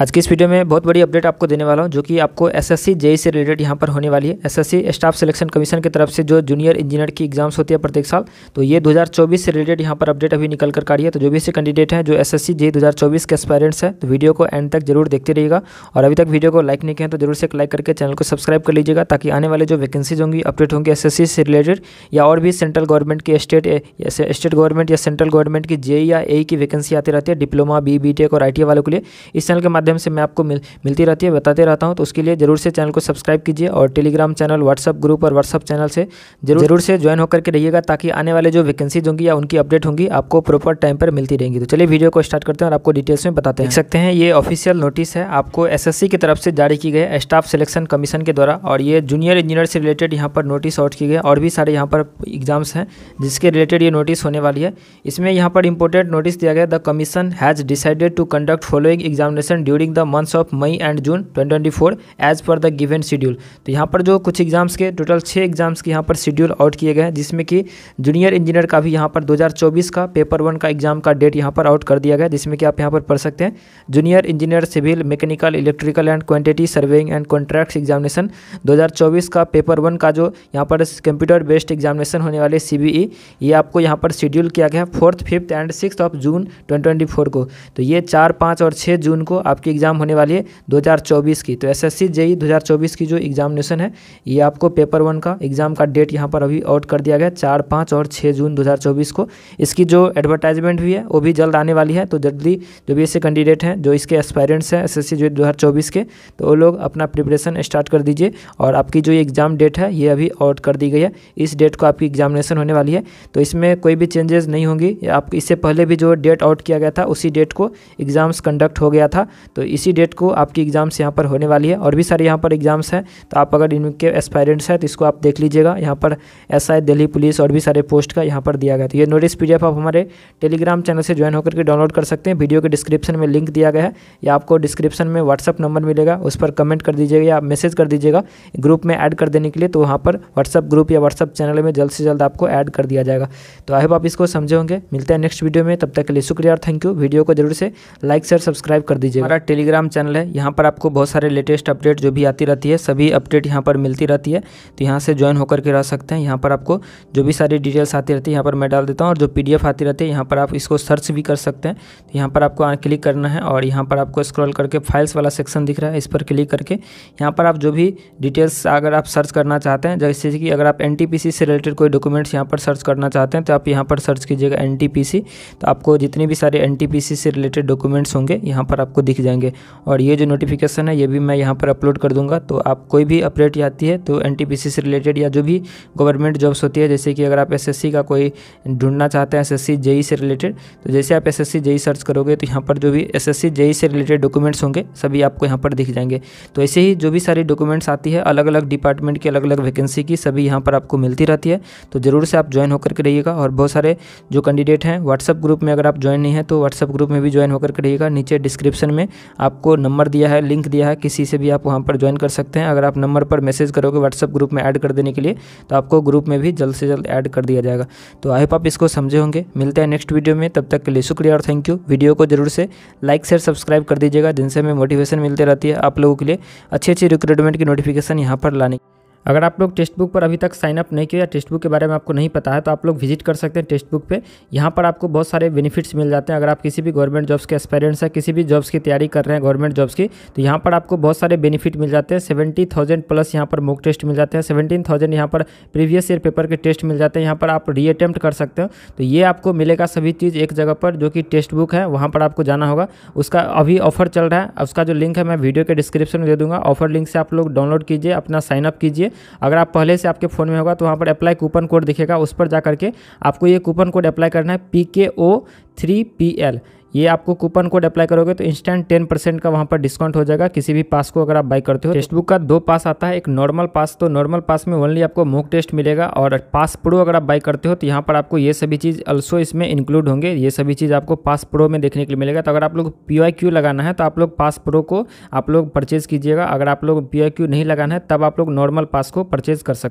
आज की इस वीडियो में बहुत बड़ी अपडेट आपको देने वाला हूं, जो कि आपको एसएससी जेई से रिलेटेड यहां पर होने वाली है। एसएससी स्टाफ सिलेक्शन कमीशन की तरफ से जो जूनियर इंजीनियर की एग्जाम्स होती है प्रत्येक साल, तो ये 2024 से रिलेटेड यहां पर अपडेट अभी निकल कर काढ़ी है। तो जो भी ऐसे कैंडिडेट हैं जो एसएससी जेई 2024 के एस्पायरेंट्स हैं, तो वीडियो को एंड तक जरूर देखते रहिएगा। और अभी तक वीडियो को लाइक नहीं किया तो जरूर से एक लाइक करके चैनल को सब्सक्राइब कर लीजिएगा, ताकि आने वाले जो वैकेंसीज होंगी, अपडेट होंगी एसएससी से रिलेटेड या और भी सेंट्रल गवर्नमेंट की, स्टेट गवर्नमेंट या सेंट्रल गवर्नमेंट की जेई या एई की वैकेंसी आती रहती है। डिप्लोमा, बीटेक और आईटीआई वालों के लिए इस चैनल के माध्यम से मैं आपको मिलती रहती है, बताते रहता हूं। तो उसके लिए जरूर से चैनल को सब्सक्राइब कीजिए और टेलीग्राम चैनल, व्हाट्सअप ग्रुप और व्हाट्सअप चैनल से जरूर से ज्वाइन होकर के रहिएगा, ताकि आने वाले जो वैकेंसीज होंगी या उनकी अपडेट होंगी आपको प्रॉपर टाइम पर मिलती रहेंगी। तो चलिए वीडियो को स्टार्ट करते हैं और आपको डिटेल्स में बताते हैं। देख सकते हैं ये ऑफिशियल नोटिस है, आपको एसएससी की तरफ से जारी की गई है स्टाफ सिलेक्शन कमीशन के द्वारा, और ये जूनियर इंजीनियर से रिलेटेड यहाँ पर नोटिस आउट की गई है। और भी सारे यहाँ पर एग्जाम्स हैं जिसके रिलेटेड ये नोटिस होने वाली है। इसमें यहाँ पर इंपॉर्टेंट नोटिस दिया गया, the commission has decided to conduct following examination during the months of May and June 2024 as per the given schedule. तो यहाँ पर जो कुछ एग्जाम्स के टोटल 6 एग्जाम्स के यहाँ पर शेड्यूल आउट किए गए हैं, जिसमें कि जूनियर इंजीनियर का भी यहाँ पर 2024 का पेपर 1 का एग्जाम का डेट यहाँ पर आउट कर दिया गया, जिसमें कि आप यहाँ पर पढ़ सकते हैं junior engineer civil, mechanical, electrical and quantity surveying and contracts examination 2024 का पेपर 1 का जो यहाँ पर कंप्यूटर बेस्ड एग्जामिनेशन होने वाले CBE, ये आपको यहाँ पर शेड्यूल किया गया 4th, 5th and 6th of June 2024 को। तो ये 4, 5 और 6 जून को आपकी एग्जाम होने वाली है 2024 की। तो एसएससी जेई 2024 की जो एग्जामिनेशन है, ये आपको पेपर 1 का एग्जाम का डेट यहाँ पर अभी आउट कर दिया गया 4, 5 और 6 जून 2024 को। इसकी जो एडवर्टाइजमेंट भी है वो भी जल्द आने वाली है। तो जल्दी जो भी ऐसे कैंडिडेट हैं जो इसके एस्पायरेंट्स हैं एसएससी जेई 2024 के, तो वो लोग अपना प्रिपरेशन स्टार्ट कर दीजिए। और आपकी जो एग्जाम डेट है ये अभी आउट कर दी गई है, इस डेट को आपकी एग्जामिनेशन होने वाली है। तो इसमें कोई भी चेंजेस नहीं होंगी। आप इससे पहले भी जो डेट आउट किया गया था उसी डेट को एग्जाम्स कंडक्ट हो गया था, तो इसी डेट को आपकी एग्जाम्स यहाँ पर होने वाली है। और भी सारे यहाँ पर एग्जाम्स हैं, तो आप अगर इनके एस्पायरेंट्स हैं तो इसको आप देख लीजिएगा। यहाँ पर SI दिल्ली पुलिस और भी सारे पोस्ट का यहाँ पर दिया गया। तो ये नोटिस PDF आप हमारे टेलीग्राम चैनल से ज्वाइन होकर के डाउनलोड कर सकते हैं। वीडियो के डिस्क्रिप्शन में लिंक दिया गया है, या आपको डिस्क्रिप्शन में व्हाट्सअप नंबर मिलेगा, उस पर कमेंट कर दीजिएगा या मैसेज कर दीजिएगा ग्रुप में ऐड कर देने के लिए। तो वहाँ पर व्हाट्सअप ग्रुप या व्हाट्सअप चैनल में जल्द से जल्द आपको ऐड कर दिया जाएगा। तो आई होप आप इसको समझे होंगे। मिलते हैं नेक्स्ट वीडियो में, तब तक के लिए शुक्रिया और थैंक यू। वीडियो को जरूर से लाइक शेयर सब्सक्राइब कर दीजिए। हमारा टेलीग्राम चैनल है, यहाँ पर आपको बहुत सारे लेटेस्ट अपडेट जो भी आती रहती है, सभी अपडेट यहाँ पर मिलती रहती है। तो यहाँ से ज्वाइन होकर के रह सकते हैं। यहाँ पर आपको जो भी सारी डिटेल्स आती रहती है यहाँ पर मैं डाल देता हूँ, और जो PDF आती रहती है यहाँ पर आप इसको सर्च भी कर सकते हैं। तो यहाँ पर आपको क्लिक करना है, और यहाँ पर आपको स्क्रॉल करके फाइल्स वाला सेक्शन दिख रहा है, इस पर क्लिक करके यहाँ पर आप जो भी डिटेल्स अगर आप सर्च करना चाहते हैं, जैसे कि अगर आप NTPC से रिलेटेड कोई डॉक्यूमेंट्स यहाँ पर सर्च करना चाहते हैं तो आप यहाँ पर सर्च कीजिएगा NTPC। तो आपको जितने भी सारे NTPC से रिलेटेड डॉक्यूमेंट्स होंगे यहाँ पर आपको दिख जाएंगे। और ये जो नोटिफिकेशन है ये भी मैं यहाँ पर अपलोड कर दूंगा। तो आप कोई भी अपडेट आती है तो NTPC से रिलेटेड या जो भी गवर्नमेंट जॉब्स होती है, जैसे कि अगर आप SSC का कोई ढूंढना चाहते हैं SSC JE से रिलेटेड, तो जैसे आप SSC JE सर्च करोगे तो यहाँ पर जो भी SSC JE से रिलेटेड डॉक्यूमेंट्स होंगे सभी आपको यहाँ पर दिख जाएंगे। तो ऐसे ही जो भी सारी डॉक्यूमेंट्स आती है अलग अलग डिपार्टमेंट की, अलग अलग वैकेंसी की, सभी यहाँ पर आपको मिलती रहती है। तो ज़रूर से आप ज्वाइन होकर के रहिएगा। और बहुत सारे जो कैंडिडेट हैं व्हाट्सअप ग्रुप में, अगर आप ज्वाइन नहीं है तो व्हाट्सअप ग्रुप में भी ज्वाइन होकर के रहिएगा। नीचे डिस्क्रिप्शन में आपको नंबर दिया है, लिंक दिया है, किसी से भी आप वहाँ पर ज्वाइन कर सकते हैं। अगर आप नंबर पर मैसेज करोगे व्हाट्सअप ग्रुप में ऐड कर देने के लिए, तो आपको ग्रुप में भी जल्द से जल्द ऐड कर दिया जाएगा। तो आई होप आप इसको समझे होंगे। मिलते हैं नेक्स्ट वीडियो में, तब तक के लिए शुक्रिया और थैंक यू। वीडियो को जरूर से लाइक शेयर सब्सक्राइब कर दीजिएगा, जिनसे हमें मोटिवेशन मिलती रहती है आप लोगों के लिए अच्छी रिक्रूटमेंट की नोटिफिकेशन यहाँ पर लाने। अगर आप लोग टेस्ट बुक पर अभी तक साइनअप नहीं किया, टेस्टबुक के बारे में आपको नहीं पता है, तो आप लोग विजिट कर सकते हैं टेस्टबुक पे। यहाँ पर आपको बहुत सारे बेनिफिट्स मिल जाते हैं। अगर आप किसी भी गवर्नमेंट जॉब्स के एस्पायरेंट्स हैं, किसी भी जॉब्स की तैयारी कर रहे हैं गवर्नमेंट जॉब्स की, तो यहाँ पर आपको बहुत सारे बेनिफिट मिल जाते हैं। 70,000 प्लस यहाँ पर मॉक टेस्ट मिल जाते हैं, 17,000 यहाँ पर प्रीवियस ईयर पेपर के टेस्ट मिल जाते हैं, यहाँ पर आप रीअटेम्प्ट कर सकते हो। तो ये आपको मिलेगा सभी चीज़ एक जगह पर, जो कि टेस्टबुक है वहाँ पर आपको जाना होगा। उसका अभी ऑफर चल रहा है, उसका जो लिंक है मैं वीडियो के डिस्क्रिप्शन में दे दूँगा। ऑफर लिंक से आप लोग डाउनलोड कीजिए, अपना साइनअप कीजिए। अगर आप पहले से आपके फ़ोन में होगा तो वहाँ पर अप्लाई कूपन कोड दिखेगा, उस पर जा करके आपको ये कूपन कोड अप्लाई करना है PKO3PL। ये आपको कूपन कोड अप्लाई करोगे तो इंस्टेंट 10% का वहाँ पर डिस्काउंट हो जाएगा किसी भी पास को अगर आप बाई करते हो। टेस्टबुक का 2 पास आता है, एक नॉर्मल पास, तो नॉर्मल पास में ओनली आपको मॉक टेस्ट मिलेगा। और पास प्रो अगर आप बाई करते हो तो यहाँ पर आपको ये सभी चीज़ ऑल्सो इसमें इंक्लूड होंगे, ये सभी चीज़ आपको पास प्रो में देखने के लिए मिलेगा। तो अगर आप लोग PYQ लगाना है तो आप लोग पास प्रो को आप लोग परचेज़ कीजिएगा। अगर आप लोग PYQ नहीं लगाना है तब आप लोग नॉर्मल पास को परचेज़ कर सकते